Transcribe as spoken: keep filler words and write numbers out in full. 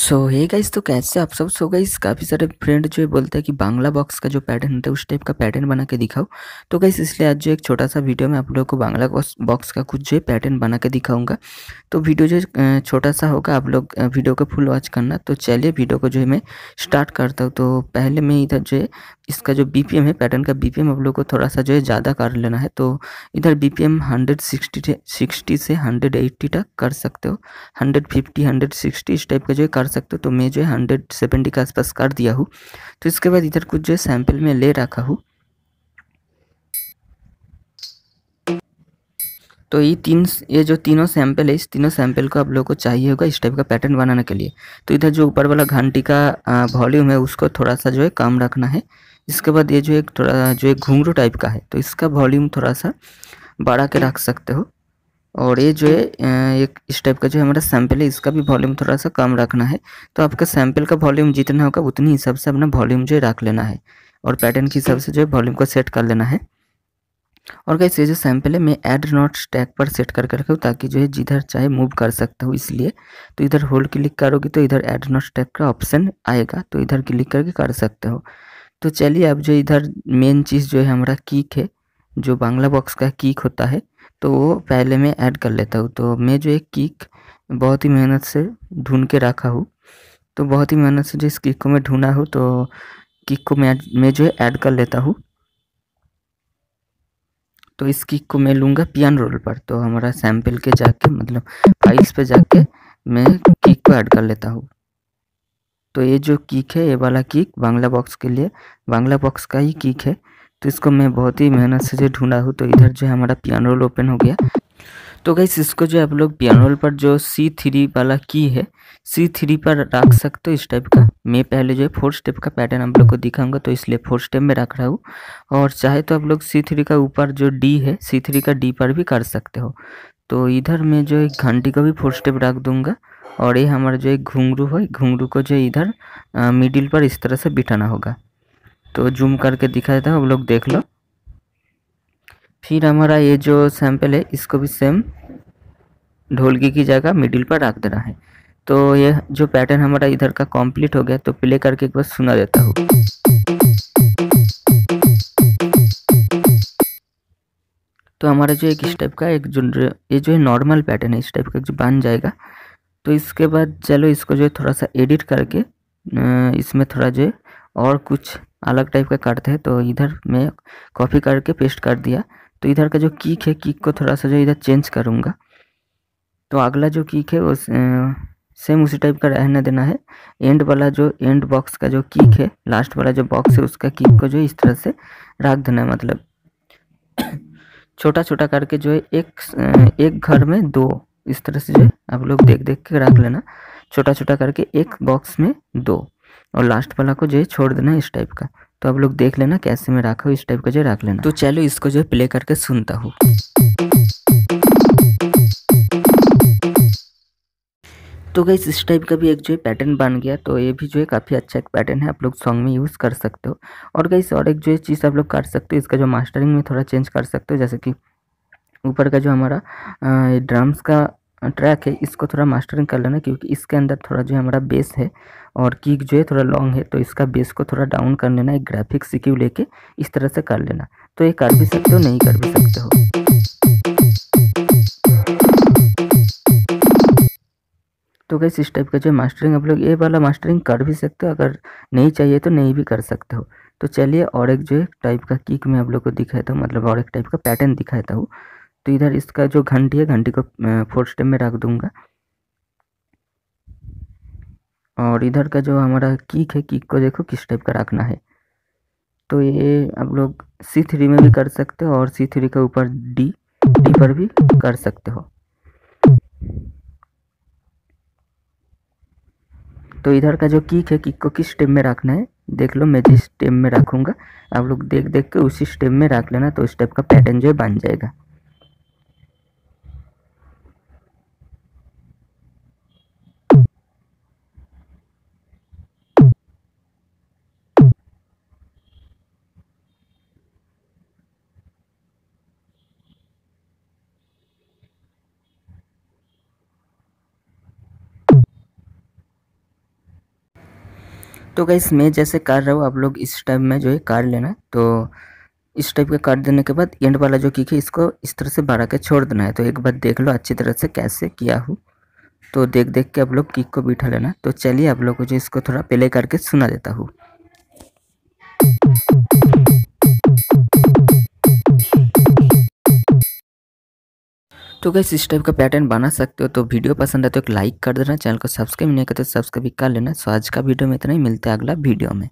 सो hey guys, तो कैसे आप सब। सो गाइस, काफ़ी सारे फ्रेंड जो है बोलते हैं कि बांग्ला बॉक्स का जो पैटर्न होता है उस टाइप का पैटर्न बना के दिखाओ। तो गाइस इसलिए आज जो एक छोटा सा वीडियो में आप लोगों को बांग्ला बॉक्स का कुछ जो है पैटर्न बना के दिखाऊंगा। तो वीडियो जो छोटा सा होगा, आप लोग वीडियो को फुल वॉच करना। तो चलिए वीडियो को जो है मैं स्टार्ट करता हूँ। तो पहले मैं इधर जो है इसका जो बी पी एम है, पैटर्न का बी पी एम आप लोग को थोड़ा सा जो है ज़्यादा कर लेना है। तो इधर B P M hundred sixty sixty से हंड्रेड एट्टी तक कर सकते हो, हंड्रेड फिफ्टी हंड्रेड सिक्सटी इस टाइप का जो है कर सकते हो। तो मैं जो है हंड्रेड सेवेंटी के आसपास कर दिया हूँ। तो इसके बाद इधर कुछ जो है सैंपल में ले रखा हूँ। तो ये तीन ये जो तीनों सैंपल है, इस तीनों सैंपल को आप लोगों को चाहिए होगा इस टाइप का पैटर्न बनाने के लिए। तो इधर जो ऊपर वाला घंटी का वॉल्यूम है उसको थोड़ा सा जो है कम रखना है। इसके बाद ये जो एक थोड़ा जो एक घुंघरू टाइप का है तो इसका वॉल्यूम थोड़ा सा बढ़ा के रख सकते हो। और ये जो है एक इस टाइप का जो हमारा सैंपल है इसका भी वॉल्यूम थोड़ा सा कम रखना है। तो आपका सैंपल का वॉल्यूम जितना होगा उतनी हिसाब से अपना वॉल्यूम जो है रख लेना है और पैटर्न के हिसाब से जो है वॉल्यूम को सेट कर लेना है। और गाइस ये जो सैंपल है मैं ऐड नॉट स्टैक पर सेट करके रखा हूँ ताकि जो है जिधर चाहे मूव कर सकता हूँ। इसलिए तो इधर होल्ड क्लिक करोगे तो इधर ऐड नॉट स्टैक का ऑप्शन आएगा, तो इधर क्लिक करके कर सकते हो। तो चलिए अब जो इधर मेन चीज़ जो है हमारा कीक है, जो बांग्ला बॉक्स का कीक होता है, तो वो पहले मैं ऐड कर लेता हूँ। तो मैं जो एक कीक बहुत ही मेहनत से ढूंढ के रखा हूँ। तो बहुत ही मेहनत से जो इस कीक को मैं ढूंढा हूँ, तो कीक को मैं मैं जो है ऐड कर लेता हूँ। तो इस कीक को मैं लूँगा पियान रोल पर। तो हमारा सैंपल के जाके मतलब फाइल्स पे जाके मैं कीक को ऐड कर लेता हूँ। तो ये जो कीक है, ये वाला कीक बांग्ला बॉक्स के लिए बांग्ला बॉक्स का ही कीक है। तो इसको मैं बहुत ही मेहनत से जो ढूंढा हूँ। तो इधर जो हमारा पियानो रोल ओपन हो गया। तो गाइस इसको जो आप लोग पियानो रोल पर जो सी थ्री वाला की है सी थ्री पर रख सकते हो इस टाइप का। मैं पहले जो है फोर स्टेप का पैटर्न आप लोग को दिखाऊंगा तो इसलिए फोर स्टेप में रख रहा हूँ। और चाहे तो आप लोग सी थ्री का ऊपर जो डी है सी थ्री का डी पर भी कर सकते हो। तो इधर मैं जो एक घंटी का भी फोर स्टेप रख दूँगा। और ये हमारा जो एक घुंघरू है, घुंघरू को जो इधर मिडिल पर इस तरह से बिठाना होगा। तो जूम करके दिखा देता हूँ, आप लोग देख लो। फिर हमारा ये जो सैंपल है इसको भी सेम ढोलकी की जगह मिडिल पर रख देना है। तो ये जो पैटर्न हमारा इधर का कंप्लीट हो गया। तो प्ले करके एक बार सुना देता हूँ। तो हमारा जो एक इस टाइप का एक जो ये जो है नॉर्मल पैटर्न है इस टाइप का जो बन जाएगा। तो इसके बाद चलो इसको जो है थोड़ा सा एडिट करके इसमें थोड़ा जो और कुछ अलग टाइप का करते हैं। तो इधर मैं कॉपी करके पेस्ट कर दिया। तो इधर का जो कीक है कीक को थोड़ा सा जो इधर चेंज करूँगा। तो अगला जो कीक है वो सेम उसी टाइप का रहने देना है। एंड वाला जो एंड बॉक्स का जो कीक है, लास्ट वाला जो बॉक्स है उसका कीक को जो इस तरह से रख देना है। मतलब छोटा छोटा करके जो है एक एक घर में दो, इस तरह से जो आप लोग देख देख के रख लेना। छोटा छोटा करके एक बॉक्स में दो और लास्ट वाला को जो है छोड़ देना इस टाइप का। तो आप लोग देख लेना कैसे मैं रखा हूँ, इस टाइप का जो रख लेना। तो चलो इसको जो है प्ले करके सुनता हूँ। तो गाइस इस टाइप का भी एक जो है पैटर्न बन गया। तो ये भी जो है काफ़ी अच्छा एक पैटर्न है, आप लोग सॉन्ग में यूज़ कर सकते हो। और गाइस और एक जो है चीज़ आप लोग कर सकते हो, इसका जो मास्टरिंग में थोड़ा चेंज कर सकते हो। जैसे कि ऊपर का जो हमारा ड्रम्स का ट्रैक है इसको थोड़ा मास्टरिंग कर लेना, क्योंकि इसके अंदर थोड़ा जो हमारा बेस है और कीक जो है थोड़ा लॉन्ग है। तो इसका बेस को थोड़ा डाउन कर लेना, एक ग्राफिक सीक्यू लेके इस तरह से कर लेना। तो ये कर भी सकते हो, नहीं कर भी सकते हो। तो गाइस इस टाइप का जो मास्टरिंग आप लोग ये वाला मास्टरिंग कर भी सकते हो, अगर नहीं चाहिए तो नहीं भी कर सकते हो। तो चलिए और एक जो एक टाइप का कीक में आप लोग को दिखाता हूँ, मतलब और एक टाइप का पैटर्न दिखाता हूँ। तो इधर इसका जो घंटी है घंटी को फोर्थ स्टेप में रख दूंगा। और इधर का जो हमारा कीक है कीक को देखो किस टाइप का रखना है। तो ये आप लोग सी थ्री में भी कर सकते हो और सी थ्री के ऊपर डी डी पर भी कर सकते हो। तो इधर का जो कीक है कीक को किस स्टेप में रखना है देख लो। मैं जिस स्टेप में रखूँगा आप लोग देख देख के उसी स्टेप में रख लेना। तो इस स्टेप का पैटर्न जो है बन जाएगा। तो गाइस मैं जैसे कर रहा हूँ आप लोग इस टाइप में जो है कर लेना। तो इस टाइप का काट देने के बाद एंड वाला जो किक है इसको इस तरह से बढ़ा के छोड़ देना है। तो एक बार देख लो अच्छी तरह से कैसे किया हूँ, तो देख देख के आप लोग किक को बिठा लेना। तो चलिए आप लोग को जो इसको थोड़ा प्ले करके सुना देता हूँ। तो गाइस इस टाइप का पैटर्न बना सकते हो। तो वीडियो पसंद है तो एक लाइक कर देना, चैनल को सब्सक्राइब नहीं करते सब्सक्राइब कर लेना। सो आज का वीडियो में इतना ही, मिलते हैं अगला वीडियो में।